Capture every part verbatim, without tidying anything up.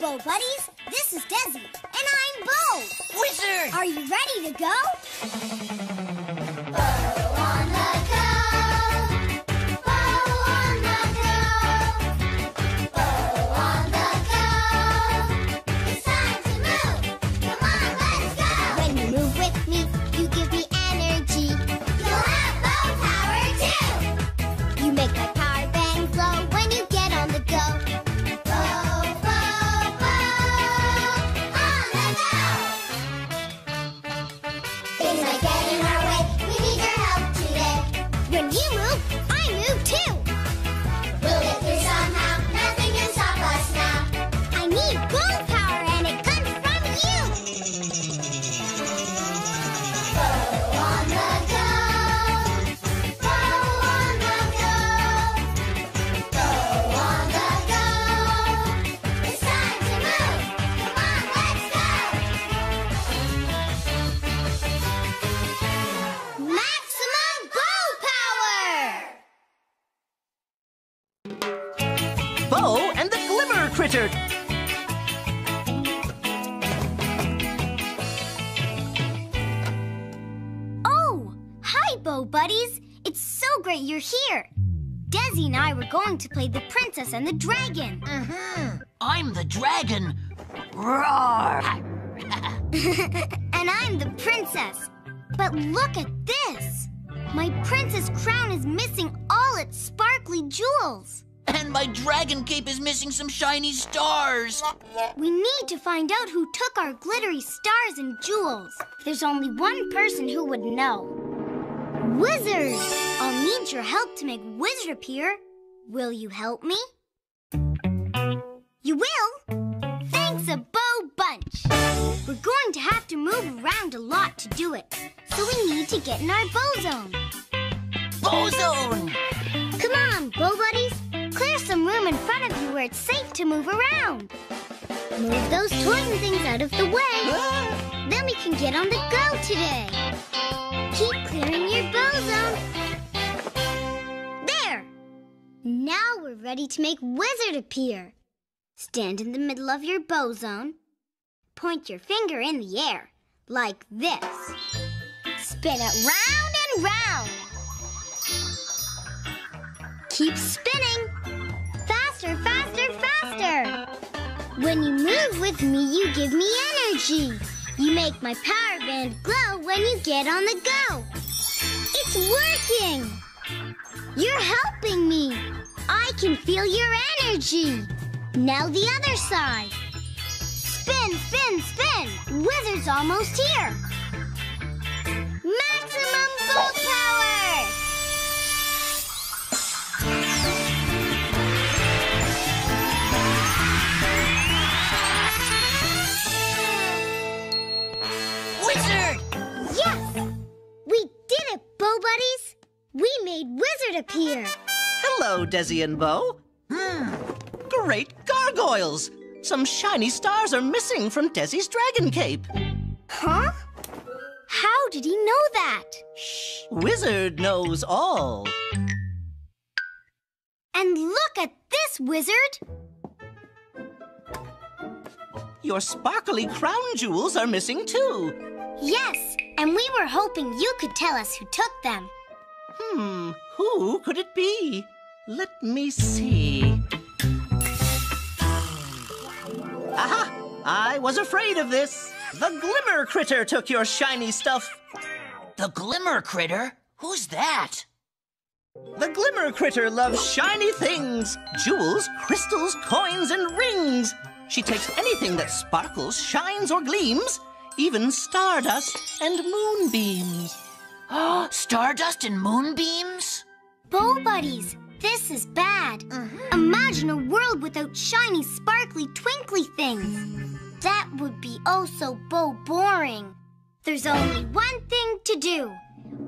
Bo Buddies. This is Dezzy, and I'm Bo. Wizard! Are you ready to go? Bo and the Glimmer Critter. Oh, hi, Bo Buddies. It's so great you're here. Dezzy and I were going to play the Princess and the Dragon. Mm-hmm. I'm the dragon. Roar! And I'm the princess. But look at this. My princess crown is missing all its sparkly jewels. And my dragon cape is missing some shiny stars. We need to find out who took our glittery stars and jewels. There's only one person who would know. Wizard! I'll need your help to make Wizard appear. Will you help me? You will? Thanks a bow bunch. We're going to have to move around a lot to do it, so we need to get in our Bo Zone. Bo Zone! Come on, Bo Buddies. Clear some room in front of you where it's safe to move around. Move those toys and things out of the way. Ah. Then we can get on the go today. Keep clearing your Bo Zone. There! Now we're ready to make Wizard appear. Stand in the middle of your Bo Zone. Point your finger in the air, like this. Spin it round and round. Keep spinning. Faster, faster, faster. When you move with me, you give me energy. You make my power band glow when you get on the go. It's working. You're helping me. I can feel your energy. Now the other side. Spin, spin, spin. Wizard's almost here. Maximum Bo Power! Appear. Hello, Dezzy and Bo. Hmm. Great gargoyles! Some shiny stars are missing from Dezzy's dragon cape. Huh? How did he know that? Shh. Wizard knows all. And look at this, Wizard! Your sparkly crown jewels are missing too. Yes, and we were hoping you could tell us who took them. Hmm, who could it be? Let me see. Aha! I was afraid of this. The Glimmer Critter took your shiny stuff. The Glimmer Critter? Who's that? The Glimmer Critter loves shiny things. Jewels, crystals, coins, and rings. She takes anything that sparkles, shines, or gleams. Even stardust and moonbeams. Oh, stardust and moonbeams? Bo Buddies, this is bad. Mm-hmm. Imagine a world without shiny, sparkly, twinkly things. That would be oh so Bo boring. There's only one thing to do.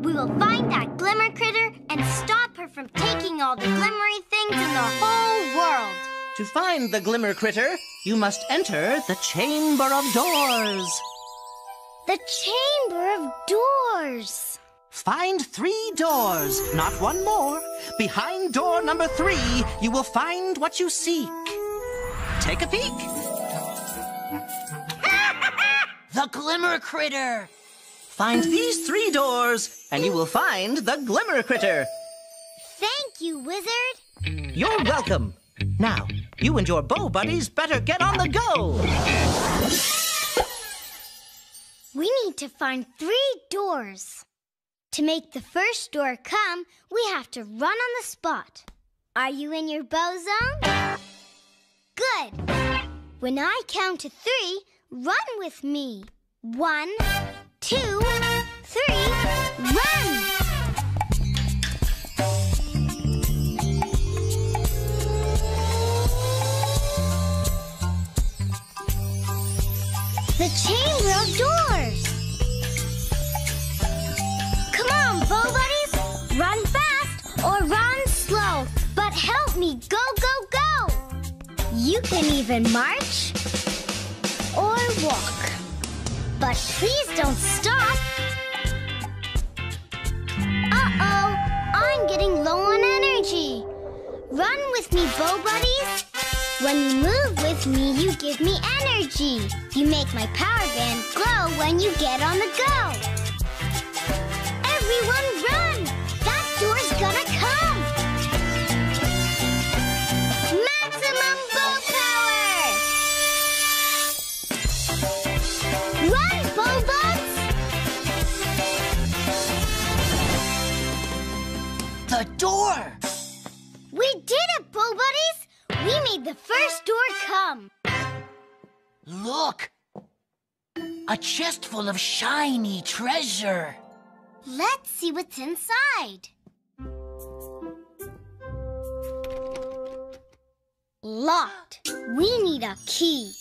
We will find that Glimmer Critter and stop her from taking all the glimmery things in the whole world. To find the Glimmer Critter, you must enter the Chamber of Doors. The Chamber of Doors. Find three doors, not one more. Behind door number three, you will find what you seek. Take a peek. the Glimmer Critter. Find these three doors, and you will find the Glimmer Critter. Thank you, Wizard. You're welcome. Now, you and your bow buddies better get on the go. We need to find three doors. To make the first door come, we have to run on the spot. Are you in your bow zone? Good. When I count to three, run with me. One, two, three, run! The Chamber of Doors! Come on, bow buddies! Run fast or run slow, but help me go, go, go! You can even march or walk, but please don't stop. Uh-oh, I'm getting low on energy. Run with me, bow buddies. When you move with me, you give me energy. You make my power band glow when you get on the go. Everyone run! That door's gonna come! Maximum bow power! Run, bow bugs! The door! We did it, bow buddies! We made the first door come. Look! A chest full of shiny treasure. Let's see what's inside. Locked. We need a key.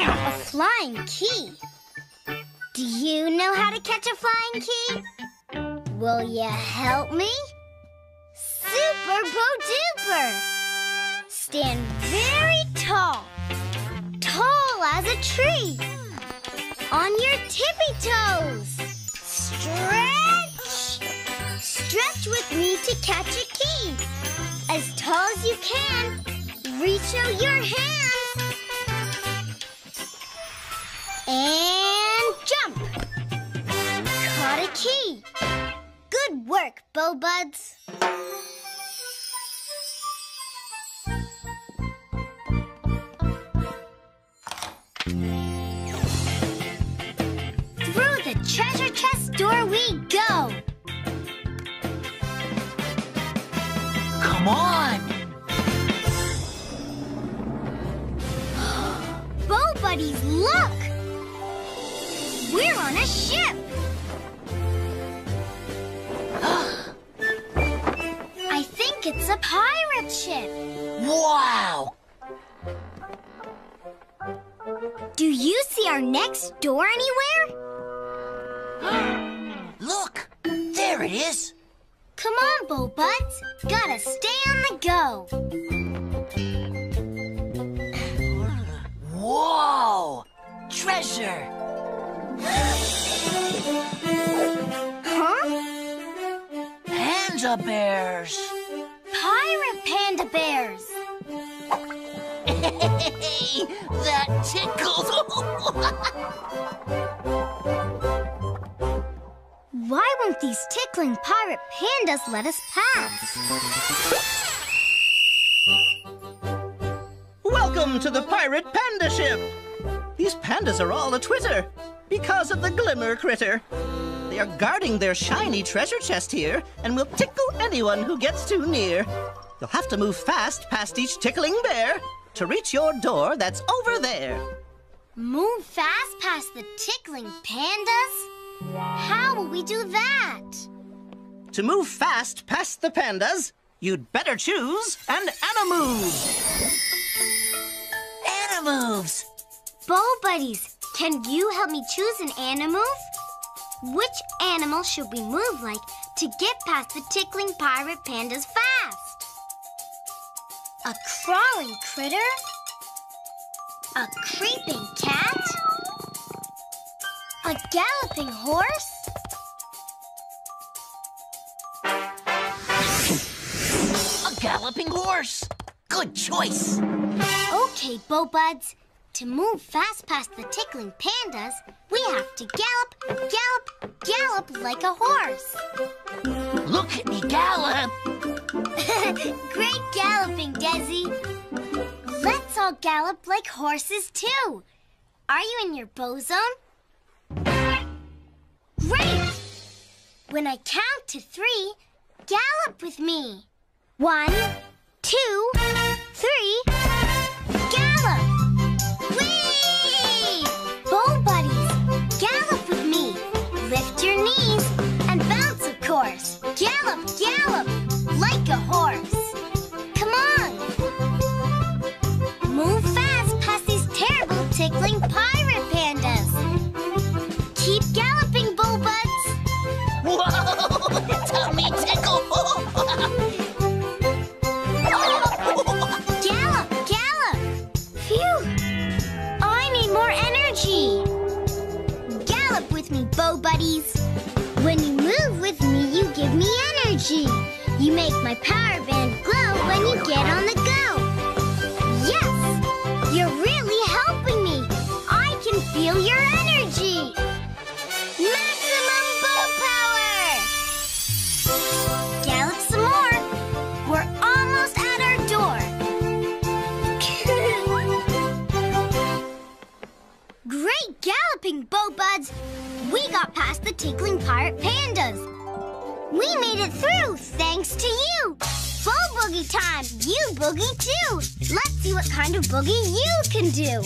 A flying key. Do you know how to catch a flying key? Will you help me? Super bo-duper! Stand very tall, tall as a tree. On your tippy toes. Stretch! Stretch with me to catch a key. As tall as you can, reach out your hand. And jump! Caught a key. Good work, bow buds. Through the treasure chest door we go. Come on! Bow buddies, look! We're on a ship! It's a pirate ship. Wow! Do you see our next door anywhere? Look! There it is! Come on, bow buds. Gotta stay on the go. Whoa! Treasure! Huh? Panda bears! Pirate panda bears! That tickles! Why won't these tickling pirate pandas let us pass? Welcome to the pirate panda ship! These pandas are all a-twitter because of the Glimmer Critter. They are guarding their shiny treasure chest here and will tickle anyone who gets too near. You'll have to move fast past each tickling bear to reach your door that's over there. Move fast past the tickling pandas? How will we do that? To move fast past the pandas, you'd better choose an Animoves. Animoves! Bow buddies, can you help me choose an Animove? Which animal should we move like to get past the tickling pirate pandas fast? A crawling critter? A creeping cat? A galloping horse? A galloping horse! Good choice. Okay, Bobuds. To move fast past the tickling pandas, we have to gallop, gallop, gallop like a horse. Look at me gallop! Great galloping, Dezzy. Let's all gallop like horses, too. Are you in your bow zone? Great! When I count to three, gallop with me. One, two, three, gallop! Gallop, gallop, like a horse. Come on. Move fast past these terrible tickling pirate pandas. Keep galloping, Bullbuds. Whoa, tummy tickle. Gallop, gallop. Phew. I need more energy. Gallop with me, Bow Buddies. When you move with me, you give me energy. You make my power band glow when you get on the go. Yes, you're really helping me. I can feel your energy. Maximum bow power! Gallop some more. We're almost at our door. Great galloping, Bow Buds. We got past the tickling pirate pandas. We made it through thanks to you. Full boogie time. You boogie too. Let's see what kind of boogie you can do.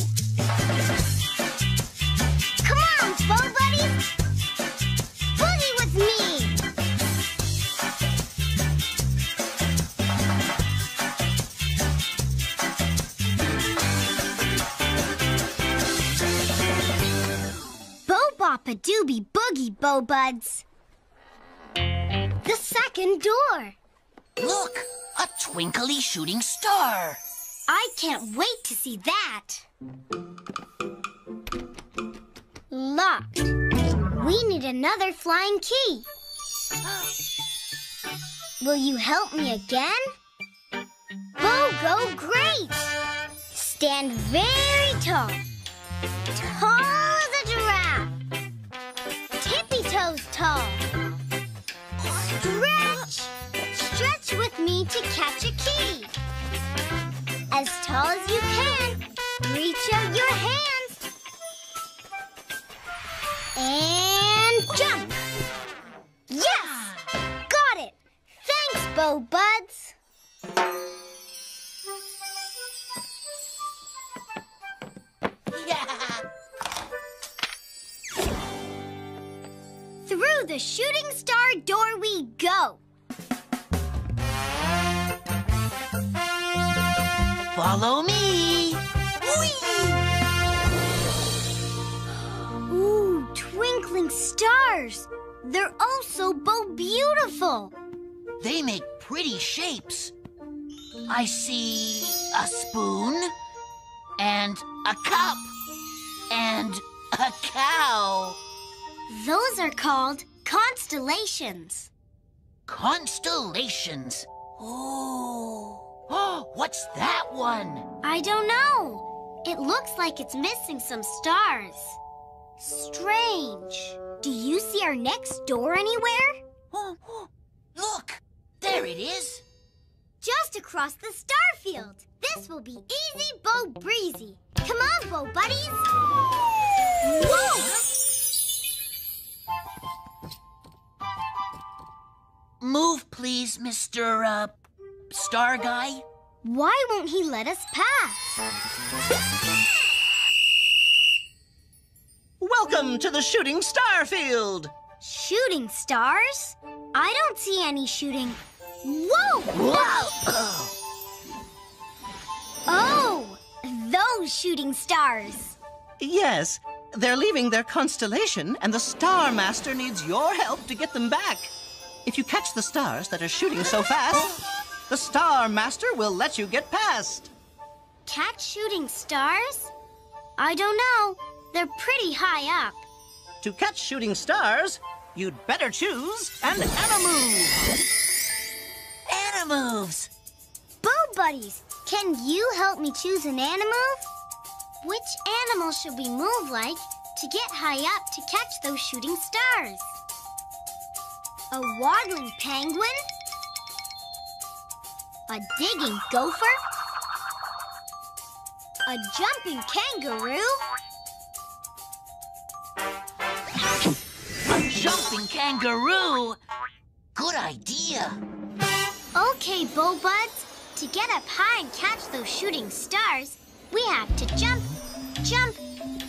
Come on, Bow Buddies. Boogie with me. Bo-bop-a-doobie boogie, Bow Buds. The second door. Look, a twinkly shooting star. I can't wait to see that. Locked. We need another flying key. Will you help me again? Bo Go Great! Stand very tall. Tall as a giraffe. Tippy toes tall. Stretch! Stretch with me to catch a key. As tall as you can, reach out your hands. And jump! Yes! Got it! Thanks, Bow Buds! Through the shooting star door we go. Follow me. Whee! Ooh, twinkling stars. They're also so beautiful. They make pretty shapes. I see a spoon and a cup and a cow. Those are called constellations. Constellations. Oh. Oh, what's that one? I don't know. It looks like it's missing some stars. Strange. Do you see our next door anywhere? Oh, oh. Look, there it is. Just across the star field. This will be easy, Bo Breezy. Come on, Bow Buddies. Whoa! Move, please, Mister Uh, Star Guy. Why won't he let us pass? Welcome to the shooting star field. Shooting stars? I don't see any shooting. Whoa! Whoa! Oh, those shooting stars. Yes, they're leaving their constellation, and the Star Master needs your help to get them back. If you catch the stars that are shooting so fast, the Star Master will let you get past. Catch shooting stars? I don't know. They're pretty high up. To catch shooting stars, you'd better choose an Animove. Animoves. Bow Buddies, Can you help me choose an animal? Which animal should we move like to get high up to catch those shooting stars? A waddling penguin? A digging gopher? A jumping kangaroo? A jumping kangaroo? Good idea! Okay, Bullbuds. To get up high and catch those shooting stars, we have to jump, jump,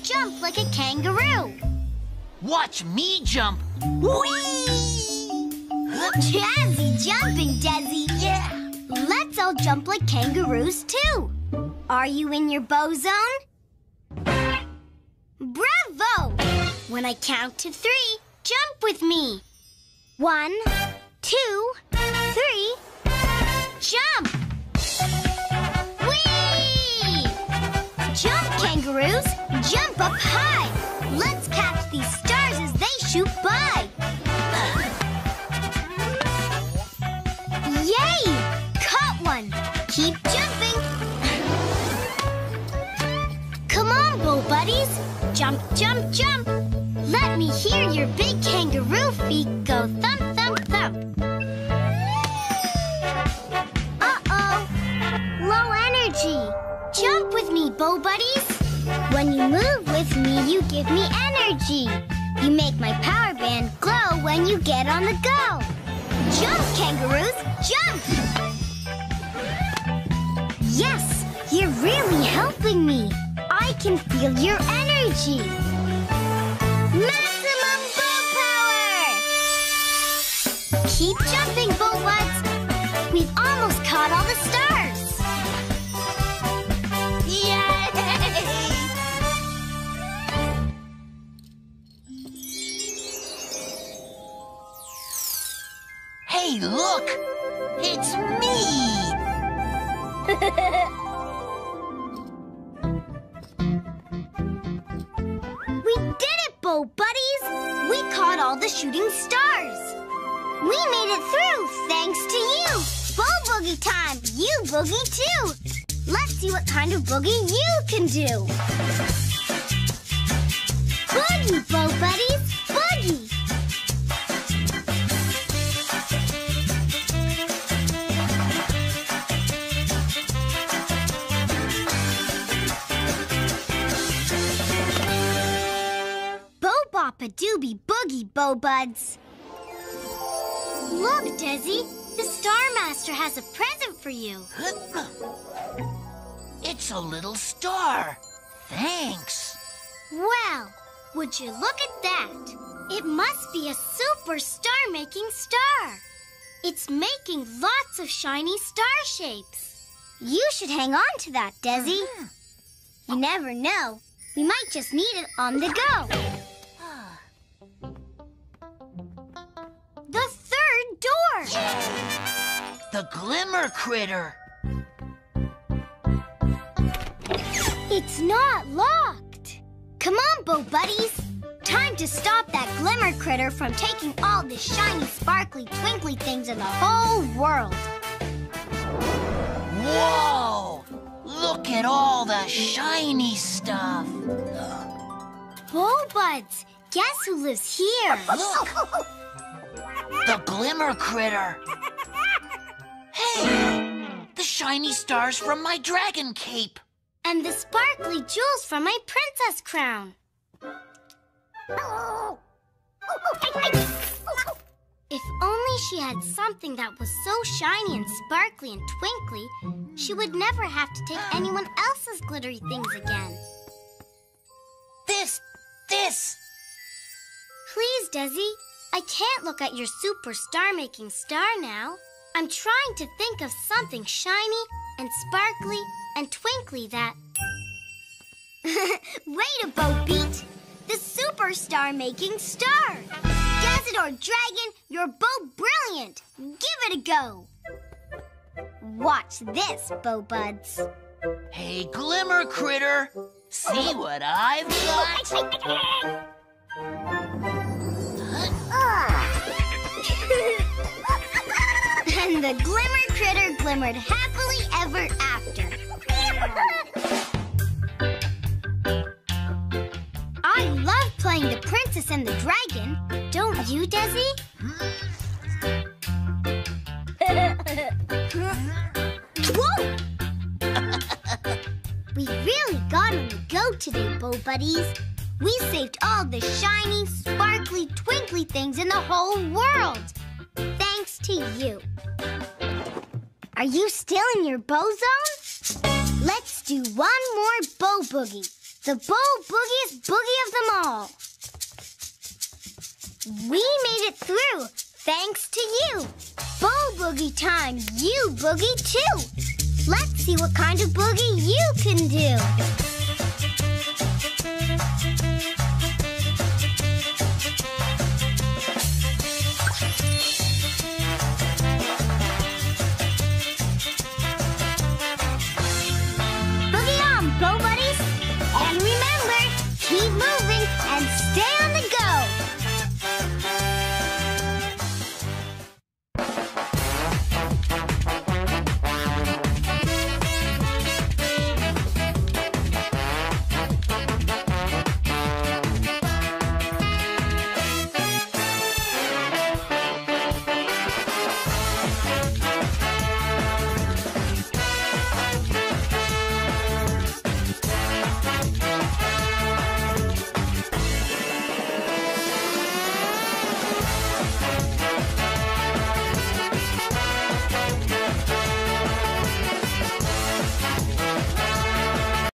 jump like a kangaroo. Watch me jump. Whee! Jazzy jumping, Dezzy. Yeah. Let's all jump like kangaroos, too. Are you in your bow zone? Bravo! When I count to three, jump with me. One, two, three, jump! Jump, kangaroos! Jump up high! Let's catch these stars as they shoot by! Yay! Caught one! Keep jumping! Come on, Bull Buddies! Jump, jump, jump! Let me hear your big kangaroo feet go thump, thump, thump! Uh-oh! Low energy! Jump with me, Bow Buddies. When you move with me, you give me energy. You make my power band glow when you get on the go. Jump, kangaroos, jump! Yes, you're really helping me. I can feel your energy. Maximum bow power! Keep jumping, Bow Buds. We've almost caught all the stars. Hey, look! It's me! We did it, Bow Buddies! We caught all the shooting stars! We made it through thanks to you! Bow Boogie time! You boogie too! Let's see what kind of boogie you can do! Boogie, Bow Buddies! Boogie! Doobie boogie, Bow Buds. Look, Dezzy, the Star Master has a present for you. It's a little star. Thanks. Well, would you look at that? It must be a super star-making star. It's making lots of shiny star shapes. You should hang on to that, Dezzy. Uh-huh. You never know. We might just need it on the go. The third door! Yeah. The Glimmer Critter! It's not locked! Come on, Bow Buddies! Time to stop that Glimmer Critter from taking all the shiny, sparkly, twinkly things in the whole world! Whoa! Look at all the shiny stuff! Bow Buds, guess who lives here? Look! The Glimmer Critter! Hey! The shiny stars from my dragon cape! And the sparkly jewels from my princess crown! If only she had something that was so shiny and sparkly and twinkly, she would never have to take anyone else's glittery things again. This! This! Please, Dezzy! I can't look at your super star-making star now. I'm trying to think of something shiny and sparkly and twinkly that... Wait a Bow Beat! The super star-making star! Desert or dragon, you're Bow Brilliant! Give it a go! Watch this, Bow Buds. Hey, Glimmer Critter! See what I've got? And the Glimmer Critter glimmered happily ever after. I love playing the princess and the dragon. Don't you, Dezzy? Whoa! We really got on the go today, Bow Buddies. We saved all the shiny, sparkly, twinkly things in the whole world. Thanks to you. Are you still in your bow zone? Let's do one more bow boogie. The bow boogiest boogie of them all. We made it through, thanks to you. Bow boogie time, you boogie too. Let's see what kind of boogie you can do.